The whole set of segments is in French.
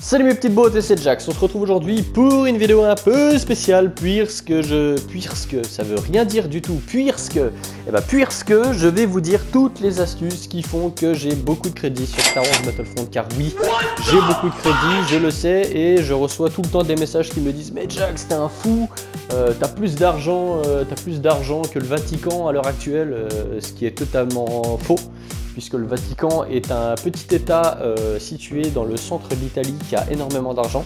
Salut mes petites beautés, c'est Jack. On se retrouve aujourd'hui pour une vidéo un peu spéciale puisque ça veut rien dire du tout, puisque je vais vous dire toutes les astuces qui font que j'ai beaucoup de crédits sur Star Wars Battlefront, car oui, j'ai beaucoup de crédits, je le sais, et je reçois tout le temps des messages qui me disent mais Jack, c'est un fou, t'as plus d'argent que le Vatican à l'heure actuelle, ce qui est totalement faux. Puisque le Vatican est un petit état situé dans le centre de l'Italie qui a énormément d'argent.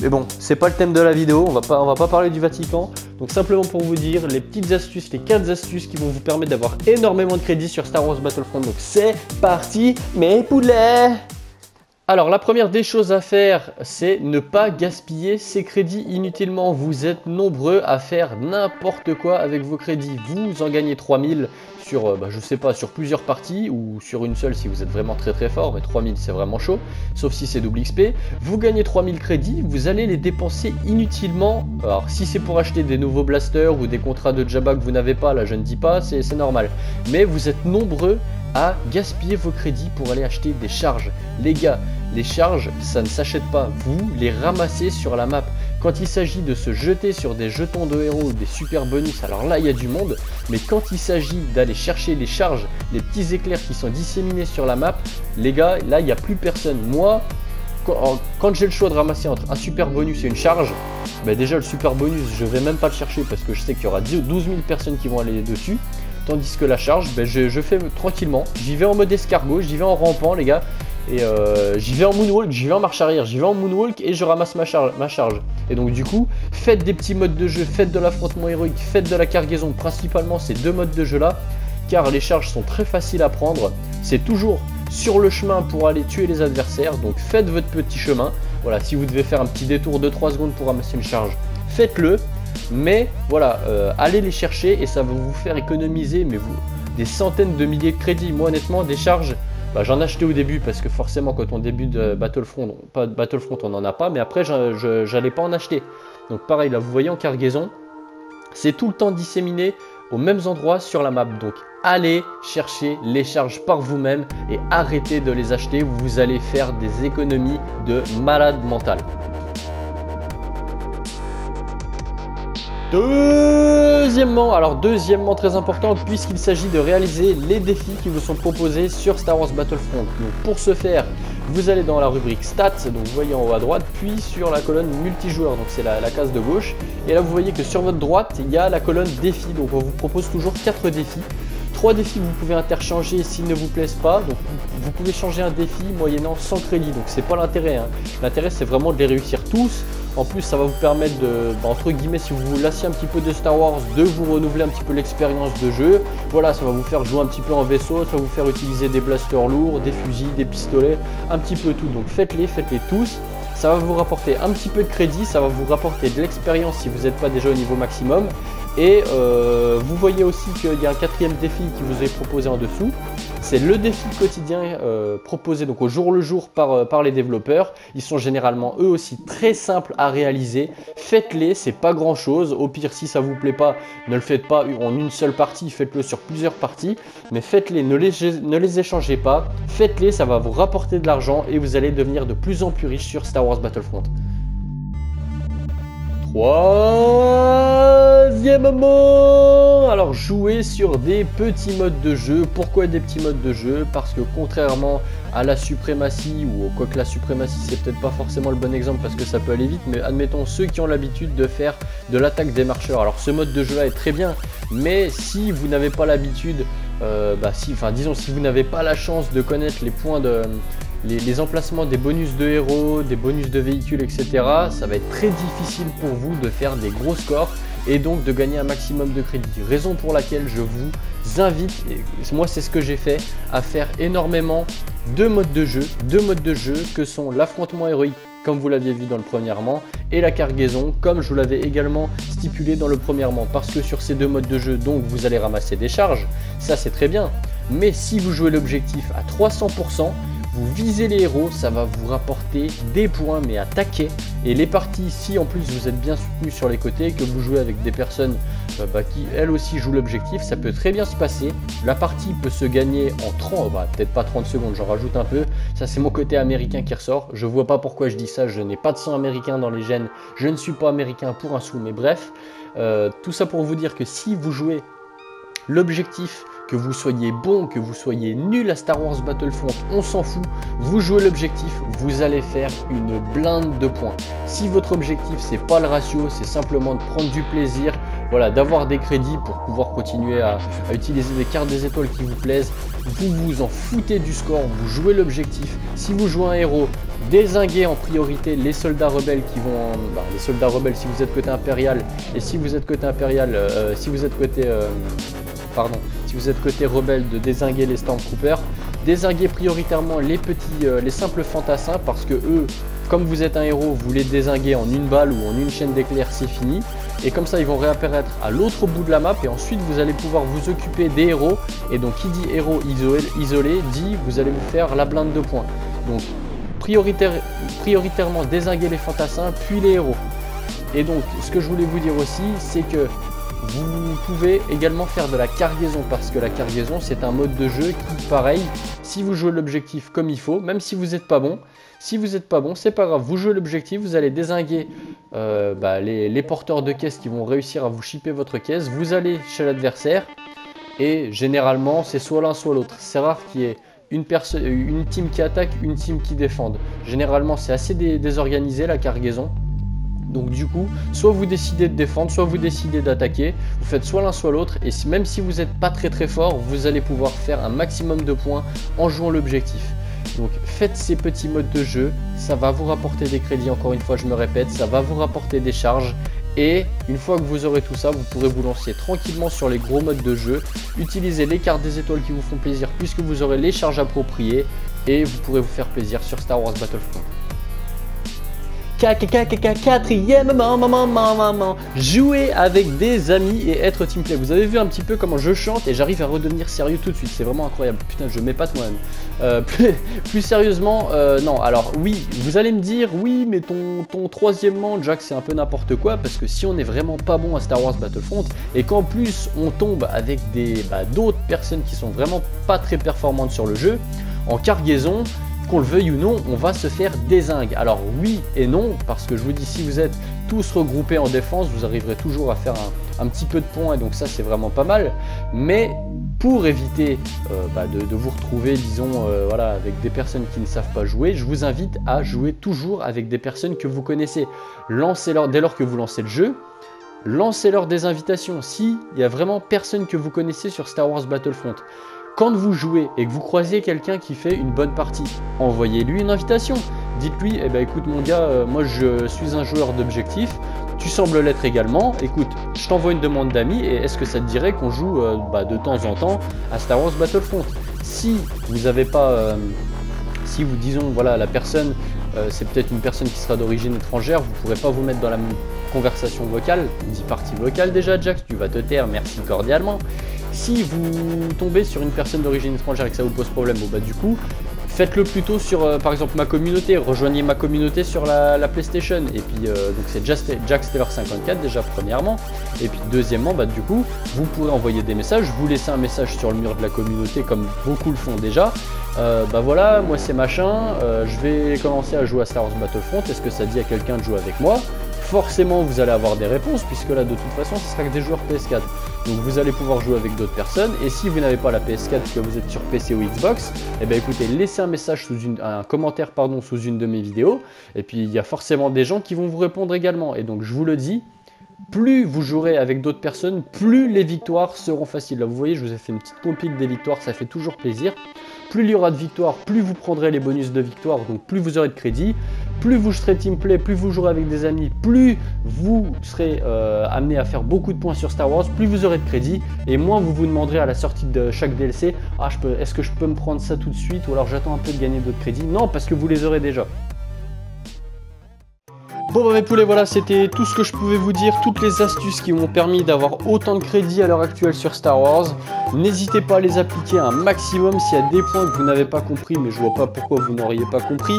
Mais bon, c'est pas le thème de la vidéo, on va pas parler du Vatican. Donc simplement pour vous dire les petites astuces, les 15 astuces qui vont vous permettre d'avoir énormément de crédits sur Star Wars Battlefront. Donc c'est parti mes poulets! Alors la première des choses à faire, c'est ne pas gaspiller ses crédits inutilement. Vous êtes nombreux à faire n'importe quoi avec vos crédits. Vous en gagnez 3000 sur, je sais pas, sur plusieurs parties ou sur une seule si vous êtes vraiment très très fort, mais 3000 c'est vraiment chaud, sauf si c'est double XP. Vous gagnez 3000 crédits, vous allez les dépenser inutilement. Alors si c'est pour acheter des nouveaux blasters ou des contrats de Jabba que vous n'avez pas, là je ne dis pas, c'est normal. Mais vous êtes nombreux à gaspiller vos crédits pour aller acheter des charges. Les gars, les charges, ça ne s'achète pas, vous les ramassez sur la map. Quand il s'agit de se jeter sur des jetons de héros ou des super bonus, alors là il y a du monde, mais quand il s'agit d'aller chercher les charges, les petits éclairs qui sont disséminés sur la map, les gars, là il n'y a plus personne. Moi, quand j'ai le choix de ramasser entre un super bonus et une charge, bah déjà le super bonus, je vais même pas le chercher parce que je sais qu'il y aura 12 000 personnes qui vont aller dessus. Tandis que la charge, ben je fais tranquillement, j'y vais en mode escargot, j'y vais en rampant les gars, et j'y vais en moonwalk, j'y vais en marche arrière, j'y vais en moonwalk et je ramasse ma charge. Et donc du coup, faites des petits modes de jeu, faites de l'affrontement héroïque, faites de la cargaison, principalement ces deux modes de jeu là, car les charges sont très faciles à prendre, c'est toujours sur le chemin pour aller tuer les adversaires, donc faites votre petit chemin. Voilà, si vous devez faire un petit détour de 3 secondes pour ramasser une charge, faites-le. Mais voilà, allez les chercher et ça va vous faire économiser mais vous, des centaines de milliers de crédits. Moi honnêtement, des charges, j'en achetais au début parce que forcément quand on débute Battlefront, on n'en a pas. Mais après, j'allais pas en acheter. Donc pareil, là vous voyez en cargaison, c'est tout le temps disséminé aux mêmes endroits sur la map. Donc allez chercher les charges par vous-même et arrêtez de les acheter. Vous allez faire des économies de malade mental. Deuxièmement, très important, puisqu'il s'agit de réaliser les défis qui vous sont proposés sur Star Wars Battlefront. Donc pour ce faire, vous allez dans la rubrique Stats, donc vous voyez en haut à droite, puis sur la colonne Multijoueur, donc c'est la case de gauche. Et là, vous voyez que sur votre droite, il y a la colonne Défis, donc on vous propose toujours 4 défis. 3 défis que vous pouvez interchanger s'ils ne vous plaisent pas. Donc vous pouvez changer un défi moyennant 100 crédits, donc c'est pas l'intérêt. L'intérêt, c'est vraiment de les réussir tous. En plus, ça va vous permettre de, entre guillemets, si vous vous lassez un petit peu de Star Wars, de vous renouveler un petit peu l'expérience de jeu. Voilà, ça va vous faire jouer un petit peu en vaisseau, ça va vous faire utiliser des blasters lourds, des fusils, des pistolets, un petit peu tout. Donc faites-les tous. Ça va vous rapporter un petit peu de crédit, ça va vous rapporter de l'expérience si vous n'êtes pas déjà au niveau maximum. Et vous voyez aussi qu'il y a un 4e défi qui vous est proposé en dessous. C'est le défi quotidien proposé donc au jour le jour par les développeurs. Ils sont généralement eux aussi très simples à réaliser. Faites-les, c'est pas grand chose. Au pire, si ça vous plaît pas, ne le faites pas en une seule partie, faites-le sur plusieurs parties. Mais faites-les, ne les échangez pas. Faites-les, ça va vous rapporter de l'argent et vous allez devenir de plus en plus riche sur Star Wars Battlefront. Alors jouer sur des petits modes de jeu. Pourquoi des petits modes de jeu? Parce que contrairement à la suprématie, ou quoi que la suprématie c'est peut-être pas forcément le bon exemple parce que ça peut aller vite, mais admettons ceux qui ont l'habitude de faire de l'attaque des marcheurs. Alors ce mode de jeu là est très bien, mais si vous n'avez pas l'habitude, si vous n'avez pas la chance de connaître les points de... Les emplacements des bonus de héros, des bonus de véhicules, etc. Ça va être très difficile pour vous de faire des gros scores et donc de gagner un maximum de crédits. Raison pour laquelle je vous invite, et moi c'est ce que j'ai fait, à faire énormément de modes de jeu. Deux modes de jeu que sont l'affrontement héroïque, comme vous l'aviez vu dans le premièrement, et la cargaison, comme je vous l'avais également stipulé dans le premièrement. Parce que sur ces deux modes de jeu, donc vous allez ramasser des charges, ça c'est très bien. Mais si vous jouez l'objectif à 300%, vous visez les héros, ça va vous rapporter des points mais à taquet. Et les parties, si en plus vous êtes bien soutenu sur les côtés, que vous jouez avec des personnes qui elles aussi jouent l'objectif, ça peut très bien se passer. La partie peut se gagner en 30, peut-être pas 30 secondes, j'en rajoute un peu. Ça c'est mon côté américain qui ressort, je vois pas pourquoi je dis ça, je n'ai pas de sang américain dans les gènes, je ne suis pas américain pour un sou, mais bref. Tout ça pour vous dire que si vous jouez l'objectif, que vous soyez bon, que vous soyez nul à Star Wars Battlefront, on s'en fout, vous jouez l'objectif, vous allez faire une blinde de points. Si votre objectif c'est pas le ratio, c'est simplement de prendre du plaisir, voilà, d'avoir des crédits pour pouvoir continuer à utiliser des cartes des étoiles qui vous plaisent, vous vous en foutez du score, vous jouez l'objectif. Si vous jouez un héros, dézinguez en priorité les soldats rebelles qui vont... les soldats rebelles si vous êtes côté impérial, et si vous êtes côté impérial, si vous êtes côté... si vous êtes côté rebelle, de dézinguer les Stormtroopers, dézinguer prioritairement les petits, les simples fantassins, parce que eux, comme vous êtes un héros, vous les dézinguez en une balle ou en une chaîne d'éclairs, c'est fini. Et comme ça, ils vont réapparaître à l'autre bout de la map et ensuite, vous allez pouvoir vous occuper des héros. Et donc, qui dit héros isolé, dit vous allez vous faire la blinde de points. Donc, prioritairement dézinguer les fantassins, puis les héros. Et donc, ce que je voulais vous dire aussi, c'est que vous pouvez également faire de la cargaison, parce que la cargaison c'est un mode de jeu qui, pareil, si vous jouez l'objectif comme il faut, même si vous n'êtes pas bon, c'est pas grave, vous jouez l'objectif, vous allez dézinguer les porteurs de caisse qui vont réussir à vous shipper votre caisse, vous allez chez l'adversaire et généralement c'est soit l'un soit l'autre, c'est rare qu'il y ait une team qui attaque, une team qui défende, généralement c'est assez désorganisé la cargaison. Donc du coup, soit vous décidez de défendre, soit vous décidez d'attaquer, vous faites soit l'un soit l'autre, et même si vous n'êtes pas très fort, vous allez pouvoir faire un maximum de points en jouant l'objectif. Donc faites ces petits modes de jeu, ça va vous rapporter des crédits, encore une fois je me répète, ça va vous rapporter des charges, et une fois que vous aurez tout ça, vous pourrez vous lancer tranquillement sur les gros modes de jeu, utilisez les cartes des étoiles qui vous font plaisir puisque vous aurez les charges appropriées, et vous pourrez vous faire plaisir sur Star Wars Battlefront. Quatrième, jouer avec des amis et être teamplay. Vous avez vu un petit peu comment je chante et j'arrive à redevenir sérieux tout de suite, c'est vraiment incroyable. Putain, je m'épate moi-même. Plus sérieusement, non, alors oui, vous allez me dire, oui, mais ton troisième man, Jack, c'est un peu n'importe quoi, parce que si on n'est vraiment pas bon à Star Wars Battlefront et qu'en plus on tombe avec d'autres personnes qui sont vraiment pas très performantes sur le jeu, en cargaison, qu'on le veuille ou non, on va se faire dézingue. Alors oui et non, parce que je vous dis, si vous êtes tous regroupés en défense, vous arriverez toujours à faire un petit peu de points, et donc ça c'est vraiment pas mal. Mais pour éviter de vous retrouver, disons, voilà, avec des personnes qui ne savent pas jouer, je vous invite à jouer toujours avec des personnes que vous connaissez. Lancez-leur, dès lors que vous lancez le jeu, lancez-leur des invitations. Si il n'y a vraiment personne que vous connaissez sur Star Wars Battlefront, quand vous jouez et que vous croisez quelqu'un qui fait une bonne partie, envoyez-lui une invitation. Dites-lui, eh ben écoute mon gars, moi je suis un joueur d'objectif, tu sembles l'être également, écoute, je t'envoie une demande d'amis et est-ce que ça te dirait qu'on joue de temps en temps à Star Wars Battlefront? Si vous n'avez pas... si vous, disons, voilà, la personne, c'est peut-être une personne qui sera d'origine étrangère, vous ne pourrez pas vous mettre dans la même conversation vocale, dit partie vocale déjà, Jack, tu vas te taire, merci cordialement. Si vous tombez sur une personne d'origine étrangère et que ça vous pose problème, du coup, faites-le plutôt sur, par exemple, ma communauté, rejoignez ma communauté sur la PlayStation. Et puis, donc c'est Jack Steller 54 déjà, premièrement. Et puis, deuxièmement, du coup, vous pourrez envoyer des messages, vous laissez un message sur le mur de la communauté, comme beaucoup le font déjà. Voilà, moi c'est machin, je vais commencer à jouer à Star Wars Battlefront, est-ce que ça dit à quelqu'un de jouer avec moi? Forcément vous allez avoir des réponses, puisque là de toute façon ce sera que des joueurs PS4, donc vous allez pouvoir jouer avec d'autres personnes. Et si vous n'avez pas la PS4 que vous êtes sur PC ou Xbox, et bien écoutez, laissez un message sous un commentaire pardon, sous une de mes vidéos, et puis il y a forcément des gens qui vont vous répondre également. Et donc je vous le dis, plus vous jouerez avec d'autres personnes, plus les victoires seront faciles. Là vous voyez, je vous ai fait une petite compile des victoires, ça fait toujours plaisir. Plus il y aura de victoires, plus vous prendrez les bonus de victoire, donc plus vous aurez de crédit, plus vous serez teamplay, plus vous jouerez avec des amis, plus vous serez amené à faire beaucoup de points sur Star Wars, plus vous aurez de crédit, et moins vous vous demanderez à la sortie de chaque DLC, ah, est-ce que je peux me prendre ça tout de suite, ou alors j'attends un peu de gagner d'autres crédits. Non, parce que vous les aurez déjà. Bon bah mes poulets, voilà, c'était tout ce que je pouvais vous dire, toutes les astuces qui m'ont permis d'avoir autant de crédits à l'heure actuelle sur Star Wars. N'hésitez pas à les appliquer un maximum s'il y a des points que vous n'avez pas compris, mais je vois pas pourquoi vous n'auriez pas compris.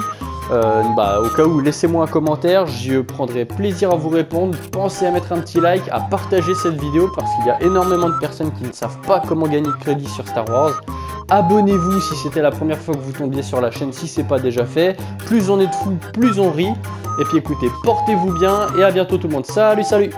Au cas où, laissez-moi un commentaire, je prendrai plaisir à vous répondre. Pensez à mettre un petit like, à partager cette vidéo parce qu'il y a énormément de personnes qui ne savent pas comment gagner de crédit sur Star Wars. Abonnez-vous si c'était la première fois que vous tombiez sur la chaîne, si c'est pas déjà fait. Plus on est de fous, plus on rit. Et puis écoutez, portez-vous bien et à bientôt tout le monde. Salut, salut!